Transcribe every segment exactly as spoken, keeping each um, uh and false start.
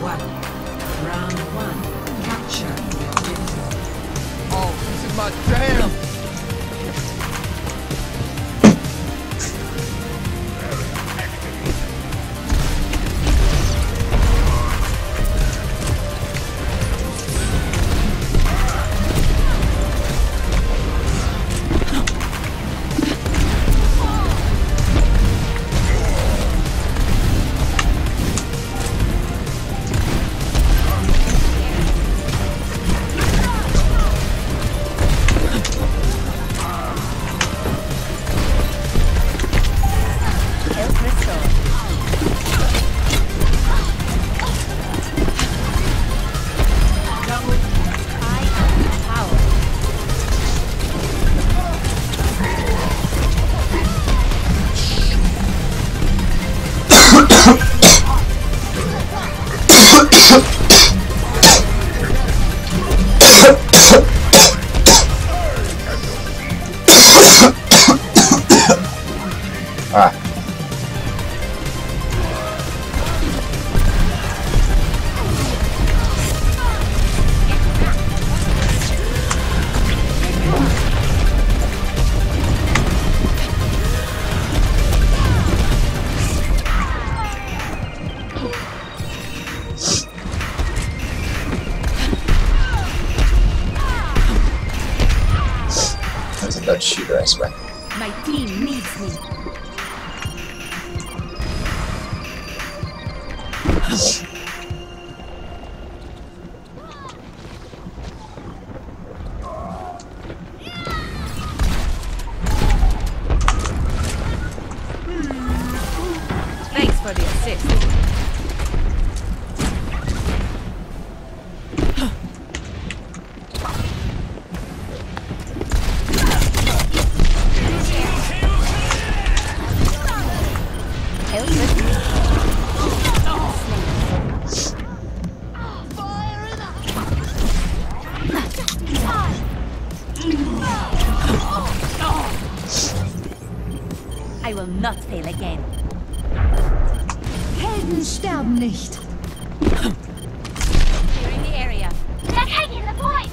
one. Round one. Capture the objective. Oh, this is my jam! Shooter, I swear. My team needs me. Thanks for the assist. I will not fail again. Helden sterben nicht. They're in the area. They're taking the point.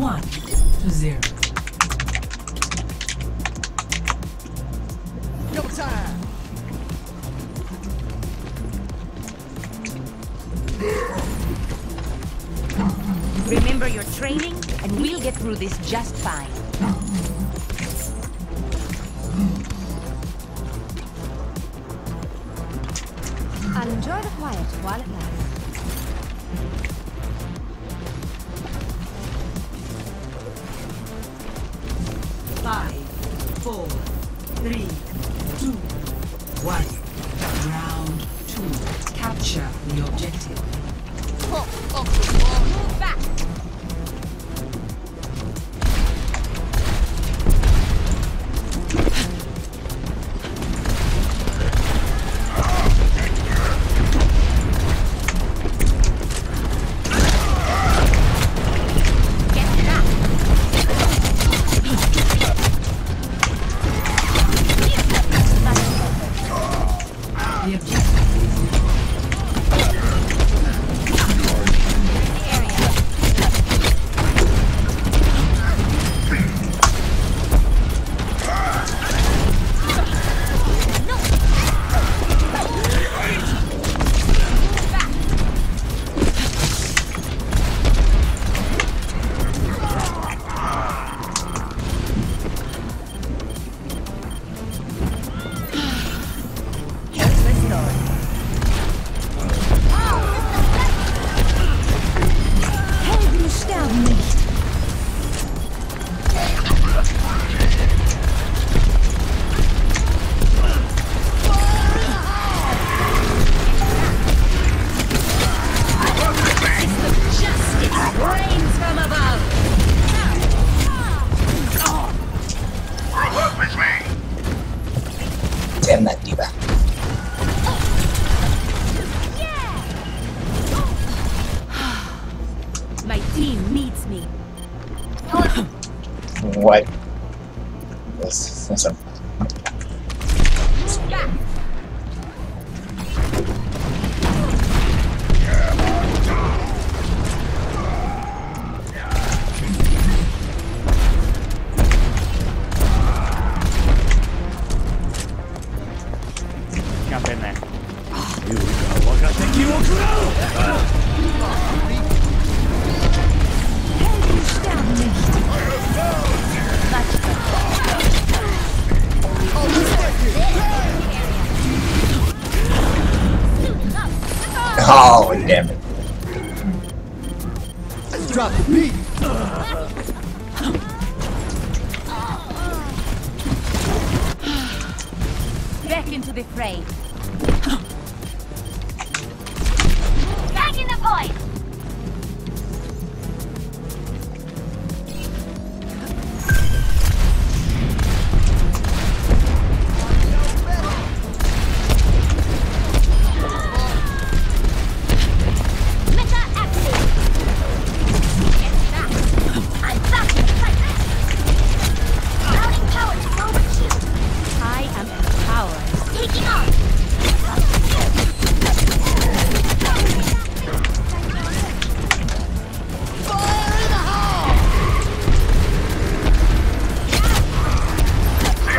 one to zero. No time. Remember your training, and we'll get through this just fine. I'll enjoy the quiet while it lasts. five, four, three, two, one. Round two. Capture the objective. Oh, oh, oh. Move back. No. verändern, lieber. Why? Das ist so. Oh, damn it. Drop the beat. Back into the fray. Back in the void.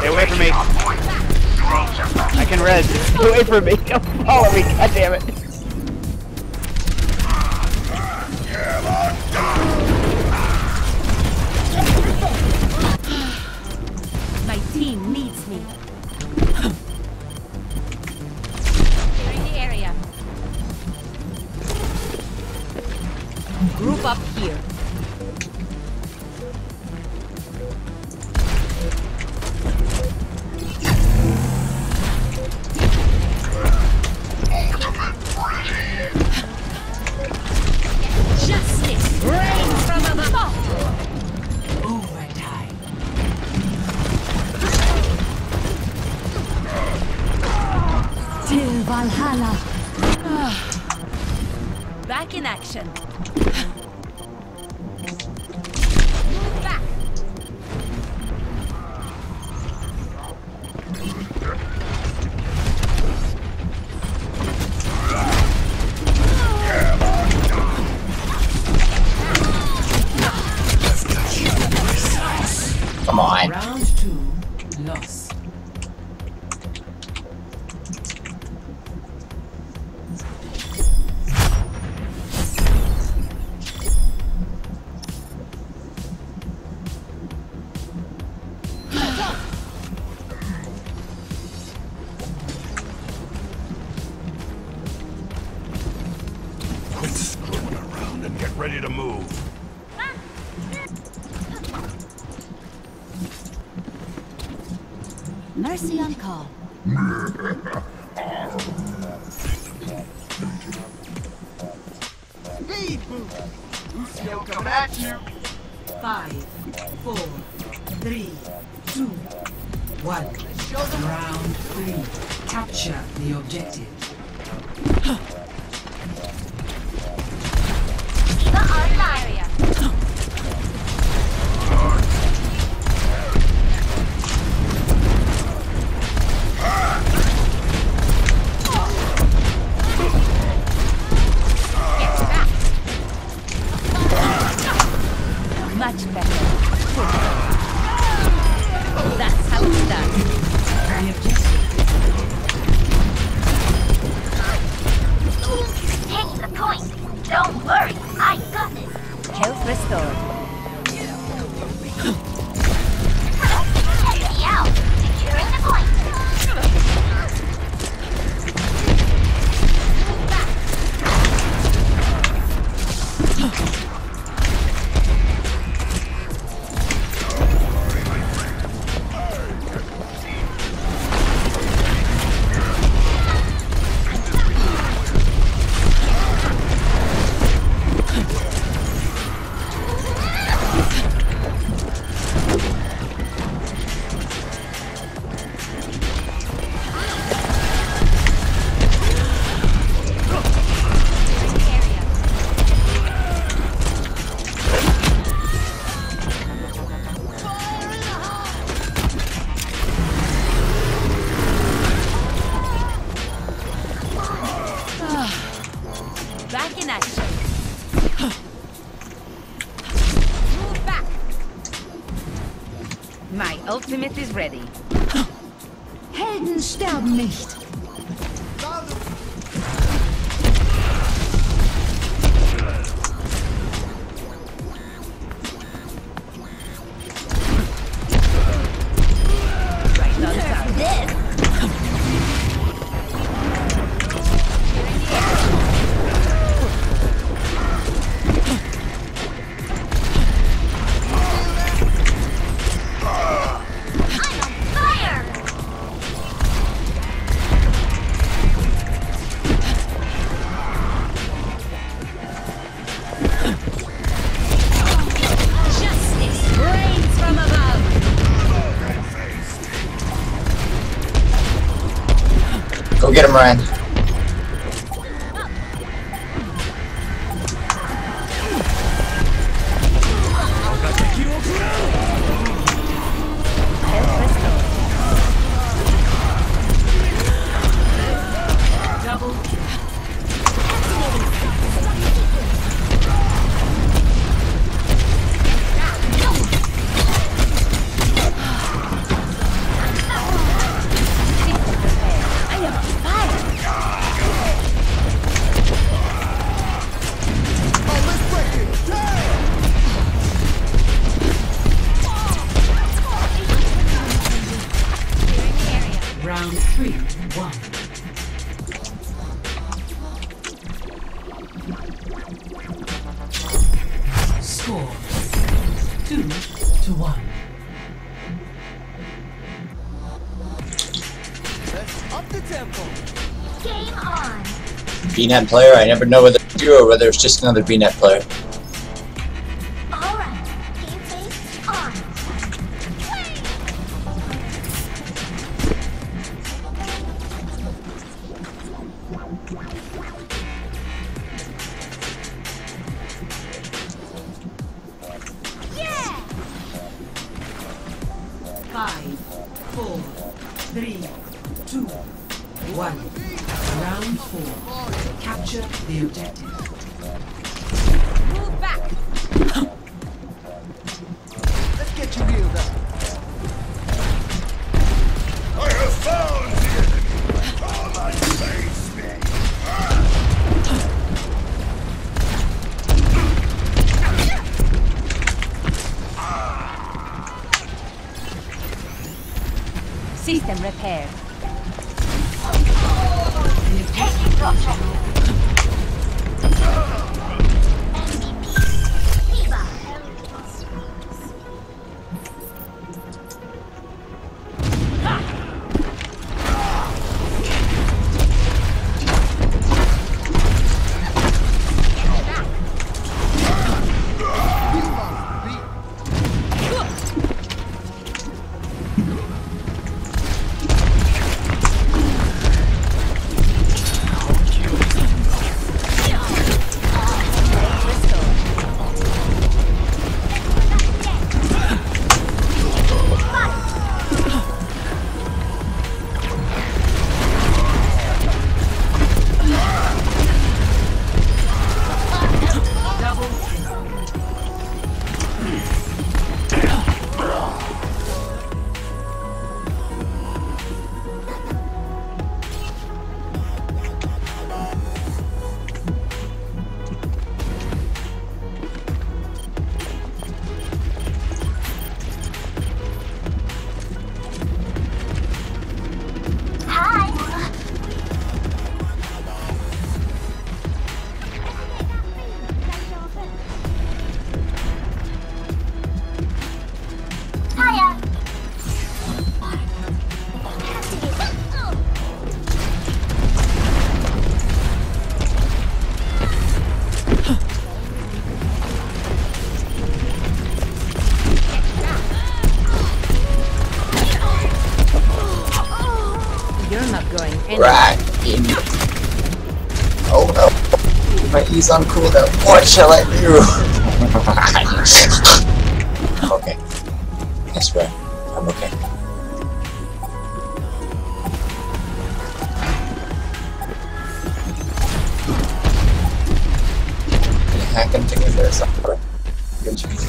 Get away from me! Don't follow me! God damn it! My team needs me. They're in the area. Group up here. Valhalla. Back in action. Move back. Come on. Round two, loss. Ready to move. Mercy on call. Speed move. Lucio come at you. Five, four, three, two, one. Round three. Capture the objective. ready. Helden sterben nicht. Go get him, Ryan. B net player. I never know whether it's you or whether it's just another B net player. Alright, game face on. Yeah. Five, four, three, two, one. Round four. Capture the objective. Move back! Let's get you healed up. I have found the enemy! Oh, that saves me! Ah. System repair. Taking control. Right in. Oh no. My E's on cooldown. What shall I do? Okay. I swear. I'm okay. I can hack him together or something.